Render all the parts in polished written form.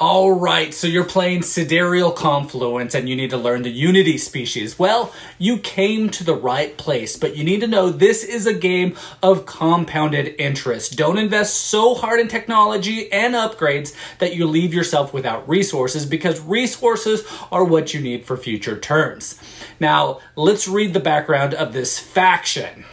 All right, so you're playing Sidereal Confluence and you need to learn the Unity species. Well, you came to the right place, but you need to know this is a game of compounded interest. Don't invest so hard in technology and upgrades that you leave yourself without resources, because resources are what you need for future turns. Now, let's read the background of this faction.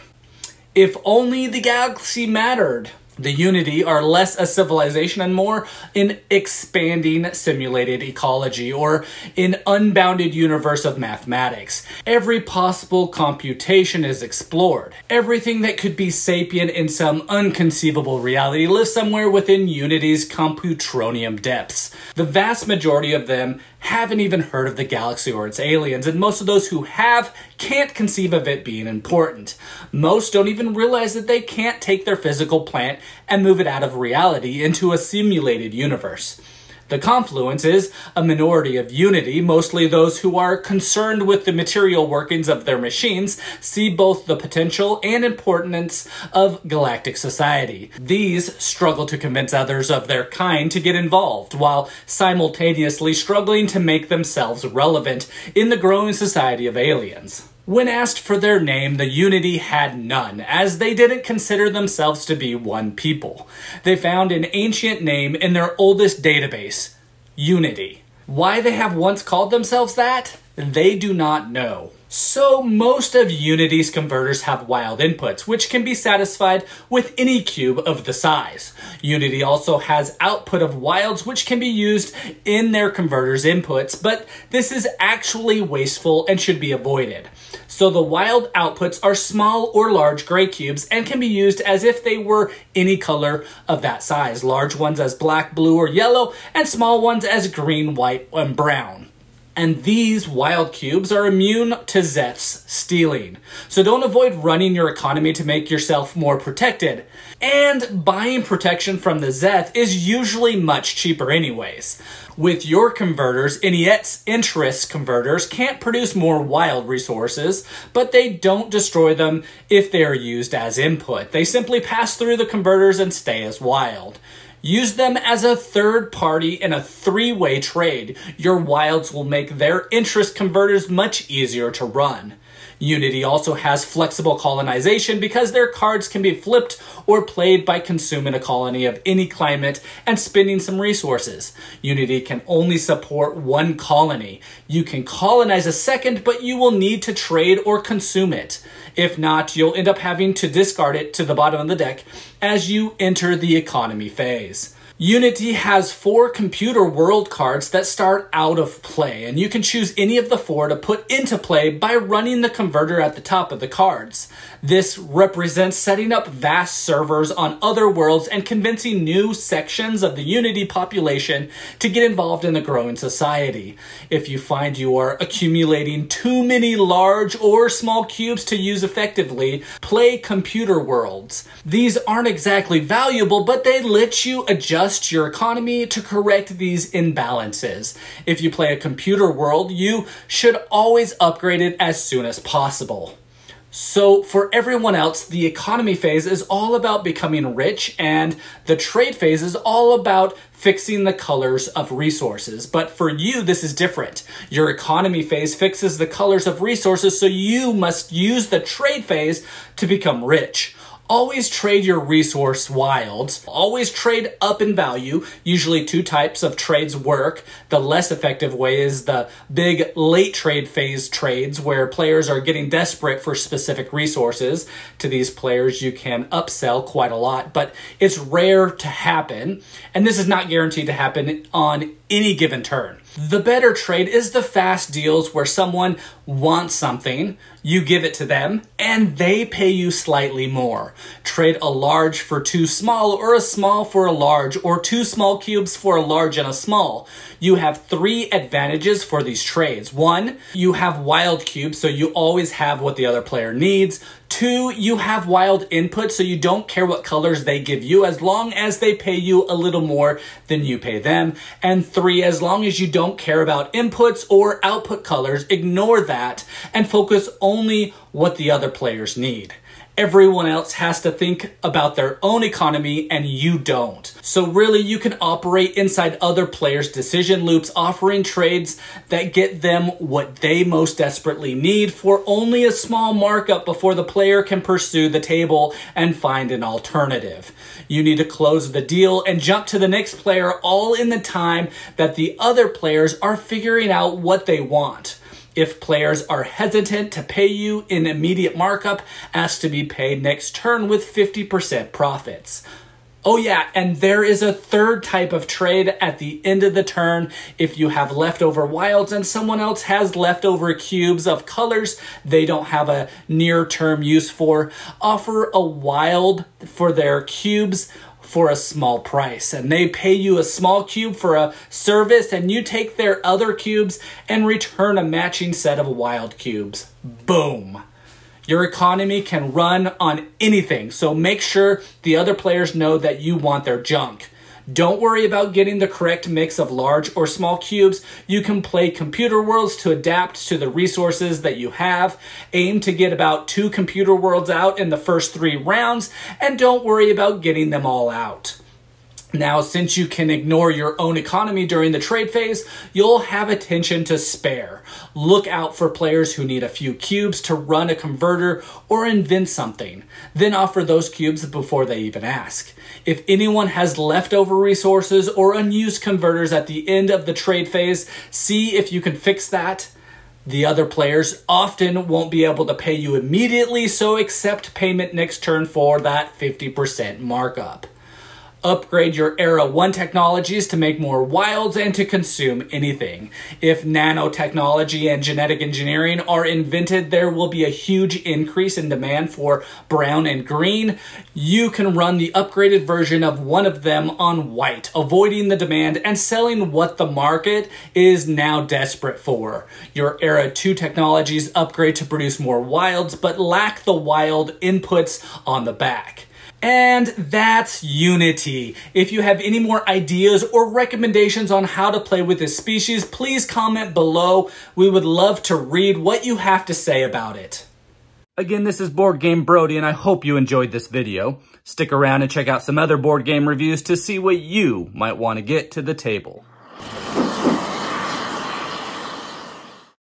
If only the galaxy mattered. The Unity are less a civilization and more an expanding simulated ecology, or an unbounded universe of mathematics. Every possible computation is explored. Everything that could be sapient in some unconceivable reality lives somewhere within Unity's computronium depths. The vast majority of them haven't even heard of the galaxy or its aliens, and most of those who have can't conceive of it being important. Most don't even realize that they can't take their physical plant and move it out of reality into a simulated universe. The confluence is a minority of Unity. Mostly those who are concerned with the material workings of their machines see both the potential and importance of galactic society. These struggle to convince others of their kind to get involved, while simultaneously struggling to make themselves relevant in the growing society of aliens. When asked for their name, the Unity had none, as they didn't consider themselves to be one people. They found an ancient name in their oldest database, Unity. Why they have once called themselves that, they do not know. So most of Unity's converters have wild inputs, which can be satisfied with any cube of the size. Unity also has output of wilds, which can be used in their converters' inputs, but this is actually wasteful and should be avoided. So the wild outputs are small or large gray cubes and can be used as if they were any color of that size. Large ones as black, blue, or yellow, and small ones as green, white, and brown. And these wild cubes are immune to Zeth's stealing. So don't avoid running your economy to make yourself more protected. And buying protection from the Zeth is usually much cheaper anyways. With your converters, Iniet's interest converters can't produce more wild resources, but they don't destroy them if they are used as input. They simply pass through the converters and stay as wild. Use them as a third party in a three-way trade. Your wilds will make their interest converters much easier to run. Unity also has flexible colonization because their cards can be flipped or played by consuming a colony of any climate and spending some resources. Unity can only support one colony. You can colonize a second, but you will need to trade or consume it. If not, you'll end up having to discard it to the bottom of the deck as you enter the economy phase. Unity has 4 computer world cards that start out of play, and you can choose any of the 4 to put into play by running the converter at the top of the cards. This represents setting up vast servers on other worlds and convincing new sections of the Unity population to get involved in the growing society. If you find you are accumulating too many large or small cubes to use effectively, play computer worlds. These aren't exactly valuable, but they let you adjust your economy to correct these imbalances. If you play a computer world, you should always upgrade it as soon as possible. So for everyone else, the economy phase is all about becoming rich, and the trade phase is all about fixing the colors of resources. But for you, this is different. Your economy phase fixes the colors of resources, so you must use the trade phase to become rich. Always trade your resource wilds. Always trade up in value. Usually 2 types of trades work. The less effective way is the big late trade phase trades, where players are getting desperate for specific resources. To these players, you can upsell quite a lot, but it's rare to happen. And this is not guaranteed to happen on any given turn. The better trade is the fast deals, where someone wants something, you give it to them, and they pay you slightly more. Trade a large for 2 small, or a small for a large, or 2 small cubes for a large and a small. You have 3 advantages for these trades. 1, you have wild cubes, so you always have what the other player needs. 2, you have wild input, so you don't care what colors they give you as long as they pay you a little more than you pay them. And 3, as long as you don't care about inputs or output colors, ignore that and focus only what the other players need. Everyone else has to think about their own economy and you don't. So really you can operate inside other players' decision loops, offering trades that get them what they most desperately need for only a small markup before the player can pursue the table and find an alternative. You need to close the deal and jump to the next player all in the time that the other players are figuring out what they want. If players are hesitant to pay you an immediate markup, ask to be paid next turn with 50% profits. Oh yeah, and there is a third type of trade at the end of the turn. If you have leftover wilds and someone else has leftover cubes of colors they don't have a near-term use for, offer a wild for their cubes for a small price, and they pay you a small cube for a service, and you take their other cubes and return a matching set of wild cubes. Boom. Your economy can run on anything, so make sure the other players know that you want their junk. Don't worry about getting the correct mix of large or small cubes. You can play computer worlds to adapt to the resources that you have. Aim to get about 2 computer worlds out in the first 3 rounds, and don't worry about getting them all out. Now, since you can ignore your own economy during the trade phase, you'll have attention to spare. Look out for players who need a few cubes to run a converter or invent something. Then offer those cubes before they even ask. If anyone has leftover resources or unused converters at the end of the trade phase, see if you can fix that. The other players often won't be able to pay you immediately, so accept payment next turn for that 50% markup. Upgrade your Era 1 technologies to make more wilds and to consume anything. If nanotechnology and genetic engineering are invented, there will be a huge increase in demand for brown and green. You can run the upgraded version of one of them on white, avoiding the demand and selling what the market is now desperate for. Your Era 2 technologies upgrade to produce more wilds, but lack the wild inputs on the back. And that's Unity. If you have any more ideas or recommendations on how to play with this species, please comment below. We would love to read what you have to say about it. Again, this is Boardgame Brody, and I hope you enjoyed this video. Stick around and check out some other board game reviews to see what you might want to get to the table.